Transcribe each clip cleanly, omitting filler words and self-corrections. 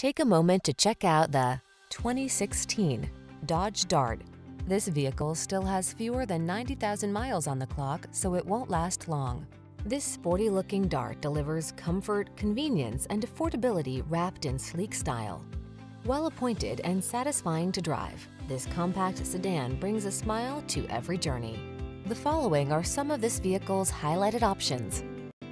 Take a moment to check out the 2016 Dodge Dart. This vehicle still has fewer than 90,000 miles on the clock, so it won't last long. This sporty-looking Dart delivers comfort, convenience, and affordability wrapped in sleek style. Well-appointed and satisfying to drive, this compact sedan brings a smile to every journey. The following are some of this vehicle's highlighted options: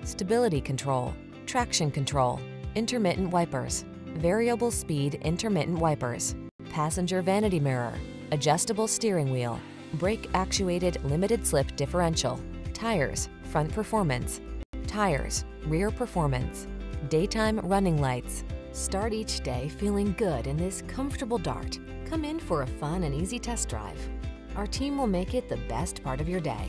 stability control, traction control, intermittent wipers, variable speed intermittent wipers, passenger vanity mirror, adjustable steering wheel, brake-actuated limited-slip differential, tires, front performance, tires, rear performance, daytime running lights. Start each day feeling good in this comfortable Dart. Come in for a fun and easy test drive. Our team will make it the best part of your day.